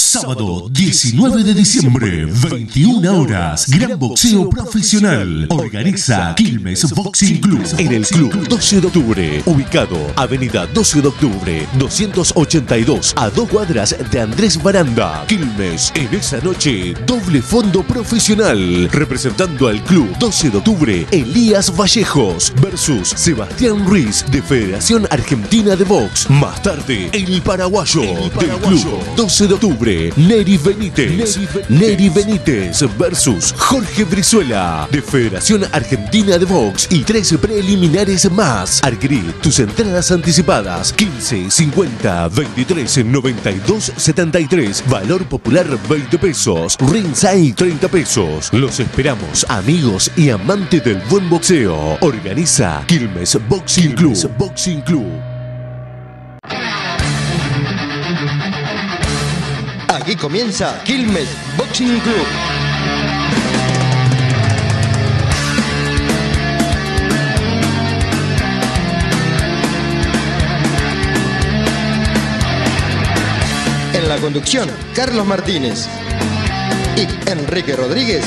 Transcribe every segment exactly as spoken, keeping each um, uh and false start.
Sábado diecinueve de diciembre, veintiuna horas, Gran Boxeo Profesional. Organiza Quilmes Boxing Club en el Club doce de octubre, ubicado Avenida doce de octubre, doscientos ochenta y dos, a dos cuadras de Andrés Baranda. Quilmes, en esa noche, doble fondo profesional, representando al Club doce de octubre, Elías Vallejos versus Sebastián Ruiz, de Federación Argentina de Box. Más tarde, el paraguayo, el paraguayo del Club doce de octubre, Neri Benítez. Neri Benítez versus Jorge Brizuela, de Federación Argentina de Box, y tres preliminares más. Adquirí tus entradas anticipadas quince, cincuenta, veintitrés, noventa y dos, setenta y tres. Valor popular veinte pesos, ringside treinta pesos. Los esperamos, amigos y amantes del buen boxeo. Organiza Quilmes Boxing Club. Quilmes Boxing Club. Aquí comienza Quilmes Boxing Club. En la conducción, Carlos Martínez y Enrique Rodríguez.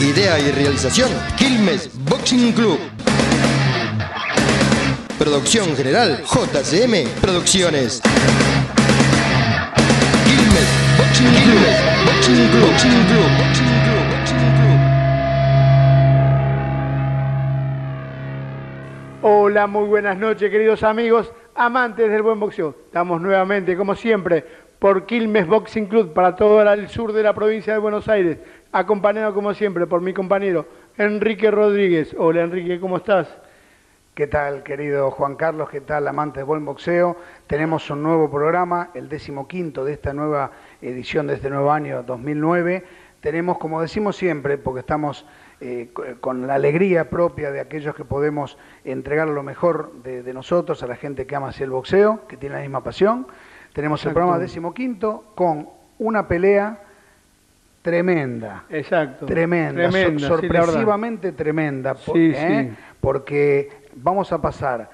Idea y realización, Quilmes Boxing Club. Producción general, J C M Producciones. Boxing Club, Boxing Club, Boxing Club, Boxing Club, Boxing Club. Hola, muy buenas noches, queridos amigos, amantes del buen boxeo. Estamos nuevamente, como siempre, por Quilmes Boxing Club para todo el sur de la provincia de Buenos Aires, acompañado, como siempre, por mi compañero Enrique Rodríguez. Hola, Enrique, ¿cómo estás? ¿Qué tal, querido Juan Carlos? ¿Qué tal, amantes del buen boxeo? Tenemos un nuevo programa, el decimoquinto de esta nueva edición de este nuevo año dos mil nueve. Tenemos, como decimos siempre, porque estamos eh, con la alegría propia de aquellos que podemos entregar lo mejor de, de nosotros a la gente que ama hacia el boxeo, que tiene la misma pasión. Tenemos Exacto. el programa decimoquinto con una pelea tremenda. Exacto. Tremenda, tremenda sor sorpresivamente sí, tremenda. Sí, ¿eh? sí. Porque vamos a pasar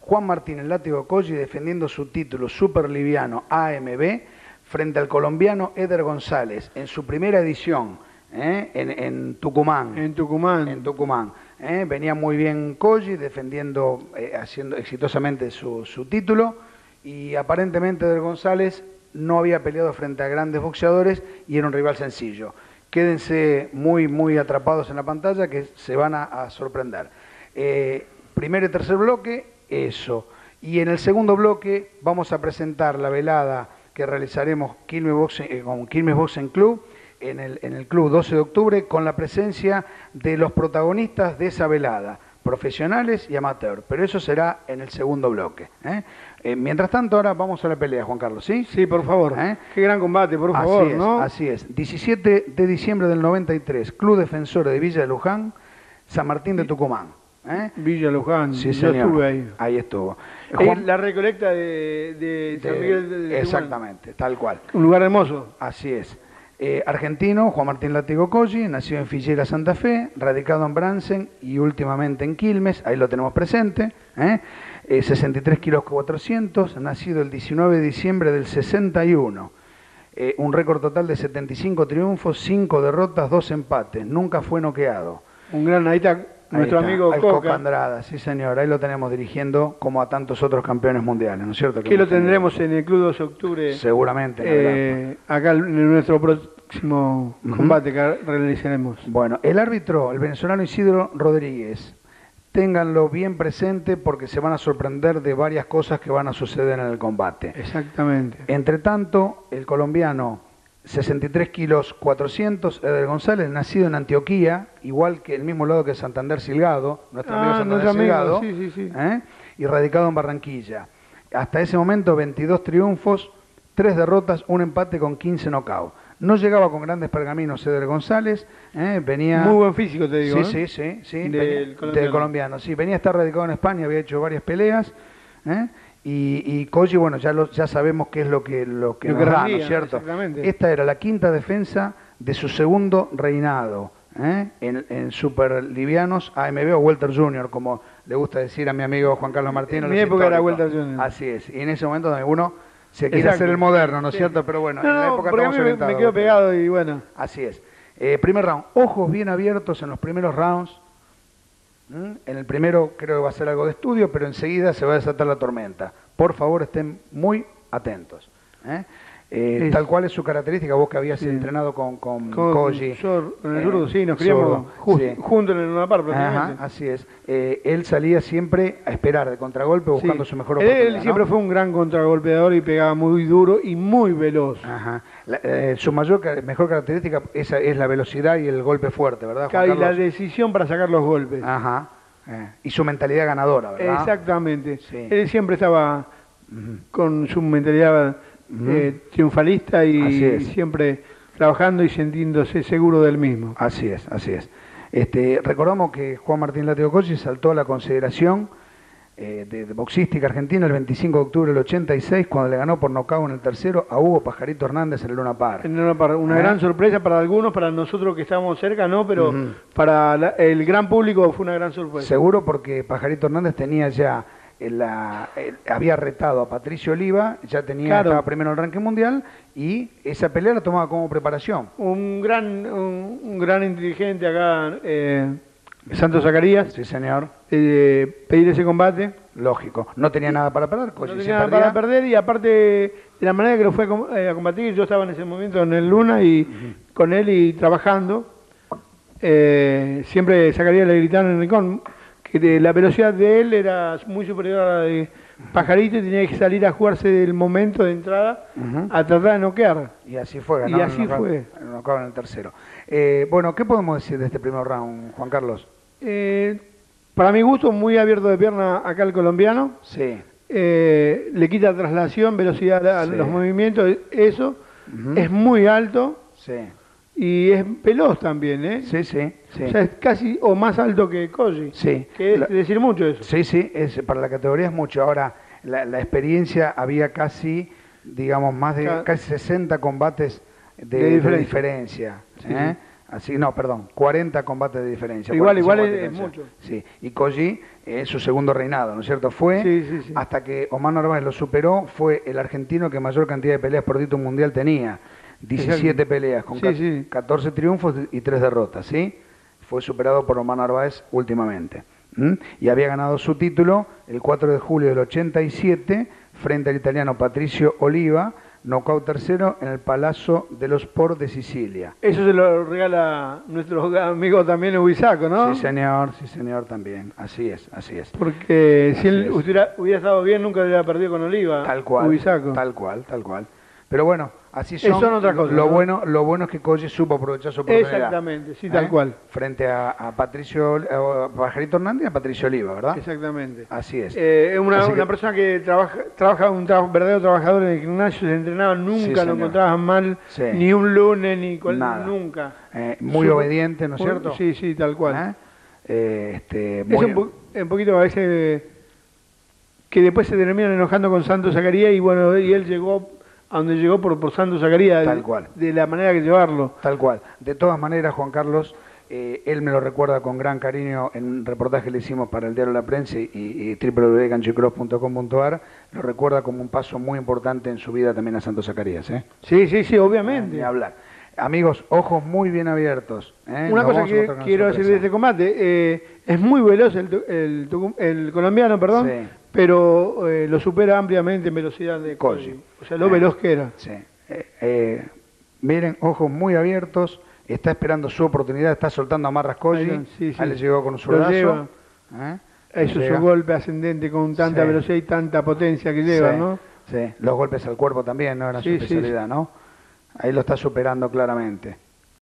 Juan Martín, el látigo Coggi, defendiendo su título superliviano A M B frente al colombiano Éder González en su primera edición ¿eh? en, en Tucumán. En Tucumán. En Tucumán. ¿eh? Venía muy bien Coggi defendiendo, eh, haciendo exitosamente su, su título, y aparentemente Éder González no había peleado frente a grandes boxeadores y era un rival sencillo. Quédense muy, muy atrapados en la pantalla, que se van a, a sorprender. Eh, Primer y tercer bloque, eso. Y en el segundo bloque vamos a presentar la velada que realizaremos Quilmes Boxing, eh, con Quilmes Boxing Club en el, en el Club doce de octubre, con la presencia de los protagonistas de esa velada, profesionales y amateur. Pero eso será en el segundo bloque. ¿eh? Eh, mientras tanto, ahora vamos a la pelea, Juan Carlos, ¿sí? Sí, por favor. ¿Eh? Qué gran combate, por favor. Así es, ¿no? Así es. diecisiete de diciembre del noventa y tres, Club Defensores de Villa de Luján, San Martín de Tucumán. ¿Eh? Villa Luján, sí, yo estuve ahí. Ahí estuvo. Juan... La recolecta de, de San de, Miguel de, de Exactamente, Tucumán. Tal cual. Un lugar hermoso. Así es. Eh, argentino, Juan Martín Látigo Coggi, nacido en Figueira, Santa Fe, radicado en Bransen y últimamente en Quilmes, ahí lo tenemos presente. ¿eh? Eh, sesenta y tres kilos cuatrocientos, nacido el diecinueve de diciembre del sesenta y uno. Eh, un récord total de setenta y cinco triunfos, cinco derrotas, dos empates. Nunca fue noqueado. Un gran aita. Ahí Nuestro está, amigo Coca. Coca Andrada, sí señor, ahí lo tenemos dirigiendo como a tantos otros campeones mundiales, ¿no es cierto? Que, que lo tendremos en el Club doce de octubre. Seguramente. Eh, acá en nuestro próximo combate que realizaremos. Bueno, el árbitro, el venezolano Isidro Rodríguez, ténganlo bien presente porque se van a sorprender de varias cosas que van a suceder en el combate. Exactamente. Entre tanto, el colombiano... sesenta y tres kilos cuatrocientos, Éder González, nacido en Antioquía, igual que el mismo lado que Santander Silgado, nuestro ah, amigo Santander amigo, Silgado, sí, sí, sí. ¿eh? y radicado en Barranquilla. Hasta ese momento, veintidós triunfos, tres derrotas, un empate con quince nocaut. No llegaba con grandes pergaminos Éder González, ¿eh? venía... Muy buen físico, te digo. Sí, ¿eh? sí, sí, sí. Del, venía, colombiano. del colombiano. Sí, venía a estar radicado en España, había hecho varias peleas, ¿eh? Y, y Coggi, bueno, ya lo, ya sabemos qué es lo que, lo que lo nos que da, ¿no es cierto? Esta era la quinta defensa de su segundo reinado, ¿eh? en, en superlivianos A M B o Welter Junior, como le gusta decir a mi amigo Juan Carlos Martínez. En mi época era Welter Junior. Así es, y en ese momento uno Se quiere Exacto. hacer el moderno, ¿no es sí. cierto? Pero bueno, no, en la época no, estamos orientados. Me quedo pegado y bueno. Así es. Eh, primer round, ojos bien abiertos en los primeros rounds. ¿Mm? En el primero creo que va a ser algo de estudio, pero enseguida se va a desatar la tormenta. Por favor, estén muy atentos. ¿Eh? Eh, tal cual es su característica, vos que habías sí. entrenado con, con, con Coggi. Yo, en el grupo, eh, sí, nos criamos sí. juntos en el Luna Park prácticamente. Ajá, así es. Eh, él salía siempre a esperar de contragolpe buscando sí. su mejor oportunidad. Él, él siempre ¿no? fue un gran contragolpeador y pegaba muy duro y muy veloz. Ajá. La, eh, su mayor, mejor característica es, es la velocidad y el golpe fuerte, ¿verdad, Juan Carlos? Y la decisión para sacar los golpes. Ajá. Eh. Y su mentalidad ganadora, ¿verdad? Exactamente. Sí. Él siempre estaba uh-huh. con su mentalidad... Uh-huh. eh, triunfalista y siempre trabajando y sintiéndose seguro del mismo. Así es, así es. Este, recordamos que Juan Martín Látigo Coggi saltó a la consideración eh, de, de boxística argentina el veinticinco de octubre del ochenta y seis cuando le ganó por nocaut en el tercero a Hugo Pajarito Hernández en el Luna Park. En el Luna Park, una ¿Eh? gran sorpresa para algunos, para nosotros que estábamos cerca, no, pero uh-huh. para la, el gran público fue una gran sorpresa. Seguro, porque Pajarito Hernández tenía ya... La, el, había retado a Patrizio Oliva, ya tenía claro. estaba primero en el ranking mundial y esa pelea la tomaba como preparación. Un gran un, un gran inteligente acá, eh, Santos Zacarías. Sí, señor. Eh, pedir ese combate. Lógico. No tenía y, nada para perder. No tenía nada perdía. para perder y aparte de la manera que lo fue a combatir, yo estaba en ese momento en el Luna y uh-huh. con él y trabajando. Eh, siempre Zacarías le gritaron en el rincón. La velocidad de él era muy superior a la de Pajarito y tenía que salir a jugarse del momento de entrada uh-huh. a tratar de noquear. Y así fue, ganó. Y así en fue. Noquearon en el tercero. Eh, bueno, ¿qué podemos decir de este primer round, Juan Carlos? Eh, para mi gusto, muy abierto de pierna acá el colombiano. Sí. Eh, le quita traslación, velocidad a sí. los movimientos, eso. Uh-huh. Es muy alto. Sí. Y es veloz también, ¿eh? Sí, sí, sí. O sea, es casi o más alto que Coggi. Sí. Que es la, decir mucho eso. Sí, sí, es, para la categoría es mucho. Ahora, la, la experiencia había casi, digamos, más de Ca casi sesenta combates de, de diferencia. De diferencia sí, ¿eh? sí. Así, no, perdón, cuarenta combates de diferencia. Igual, igual es, es mucho. Sí, y Coggi es su segundo reinado, ¿no es cierto? Fue sí, sí, sí. hasta que Omar Norván lo superó, fue el argentino que mayor cantidad de peleas por título mundial tenía. diecisiete peleas, con sí, sí. catorce triunfos y tres derrotas, ¿sí? Fue superado por Román Arbáez últimamente. ¿Mm? Y había ganado su título el cuatro de julio del ochenta y siete frente al italiano Patrizio Oliva, nocaut tercero en el Palazzo dello Sport de Sicilia. Eso se lo regala nuestro amigo también Ubisaco, ¿no? Sí, señor, sí, señor, también. Así es, así es. Porque así si él es. Hubiera, hubiera estado bien, nunca hubiera perdido con Oliva. Tal cual, Ubisaco. tal cual, tal cual. Pero bueno, así son, son otra cosa, lo, ¿no? bueno, lo bueno es que Coggi supo aprovechar su oportunidad. Exactamente, sí, tal ¿eh? cual. Frente a, a Patricio, a Pajarito Hernández y a Patricio Oliva, ¿verdad? Exactamente. Así es. Es eh, una, una que... persona que trabaja, trabaja un tra verdadero trabajador en el gimnasio, se entrenaba, nunca sí, lo encontraban mal, sí. ni un lunes, ni cual, Nada. nunca. Eh, muy supo, obediente, ¿no es cierto? Sí, sí, tal cual. ¿Eh? Eh, este, es muy... un, po un poquito a veces que después se terminan enojando con Santos Zacarías y bueno, y él llegó... a donde llegó por, por Santos Zacarías, tal cual. De la manera que llevarlo. Tal cual. De todas maneras, Juan Carlos, eh, él me lo recuerda con gran cariño en un reportaje que le hicimos para el diario La Prensa y, y doble u doble u doble u punto canchicross punto com punto a r, lo recuerda como un paso muy importante en su vida también a Santos Zacarías. ¿eh? Sí, sí, sí, obviamente. Eh, hablar. Amigos, ojos muy bien abiertos. ¿eh? Una Nos cosa que quiero decir de este combate, eh, es muy veloz el, el, el colombiano, perdón. Sí. Pero eh, lo supera ampliamente en velocidad de Coggi. O sea, lo eh, veloz que era. Sí. Eh, eh, miren, ojos muy abiertos. Está esperando su oportunidad. Está soltando amarras Coggi. Ahí sí, sí. le llegó con un zurdazo. ¿Eh? Eso es un golpe ascendente con tanta sí. velocidad y tanta potencia que lleva, sí. ¿no? Sí. Los golpes al cuerpo también, ¿no? Era sí, su especialidad, sí. ¿no? Ahí lo está superando claramente.